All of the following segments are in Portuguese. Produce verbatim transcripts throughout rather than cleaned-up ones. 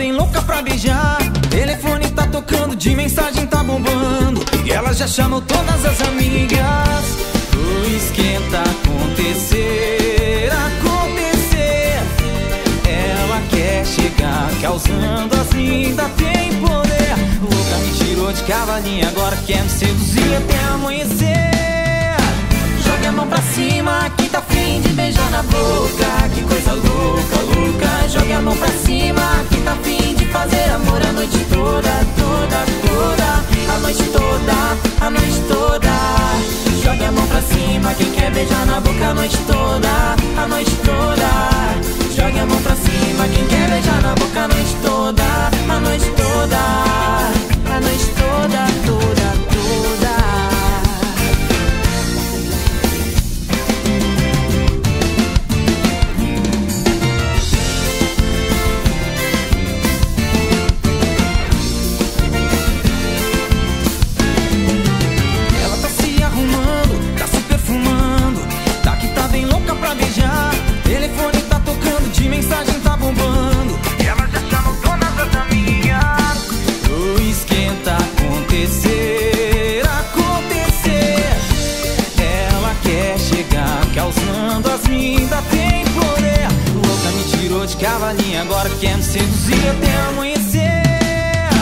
bem louca pra beijar. Telefone tá tocando, de mensagem tá bombando, e ela já chamou todas as amigas. O esquenta acontecer, acontecer. Ela quer chegar causando, assim ainda tem poder. Louca me tirou de cavalinha, agora quer me seduzir até amanhecer. Joga a mão pra cima, que tá afim de beijar na boca. Que coisa louca, louca. Joga a mão pra cima, que tá afim de fazer amor a noite toda, toda, toda. A noite toda, a noite toda. Joga a mão pra cima, quem quer beijar na boca a noite toda, a noite toda. Joga a mão pra cima, quem quer beijar na boca a noite toda, a noite toda, a noite toda, toda, cavalinha, agora quer me seduzir até amanhecer.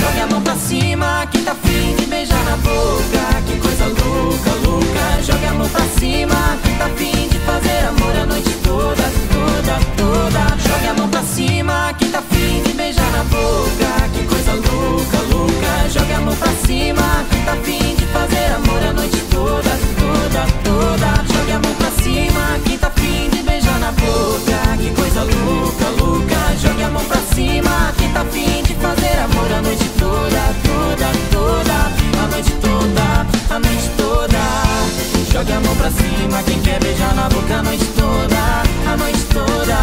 Joga a mão pra cima, que tá afim de beijar na boca. Que coisa louca, louca. Joga a mão pra cima, que tá afim de fazer amor a noite toda, toda, toda. Joga a mão pra cima, que tá afim de beijar na boca. Que coisa louca, louca. Joga a mão pra cima, que tá afim de fazer amor a noite toda, toda, toda. Joga a mão pra cima, que tá afim de beijar na boca. Que coisa louca, louca. Jogue a mão pra cima, que tá afim de fazer amor a noite toda, toda, toda. A noite toda, a noite toda. Jogue a mão pra cima, quem quer beijar na boca a noite toda, a noite toda.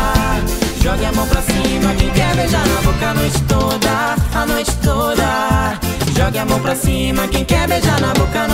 Jogue a mão pra cima, quem quer beijar na boca a noite toda, a noite toda. Jogue a mão pra cima, quem quer beijar na boca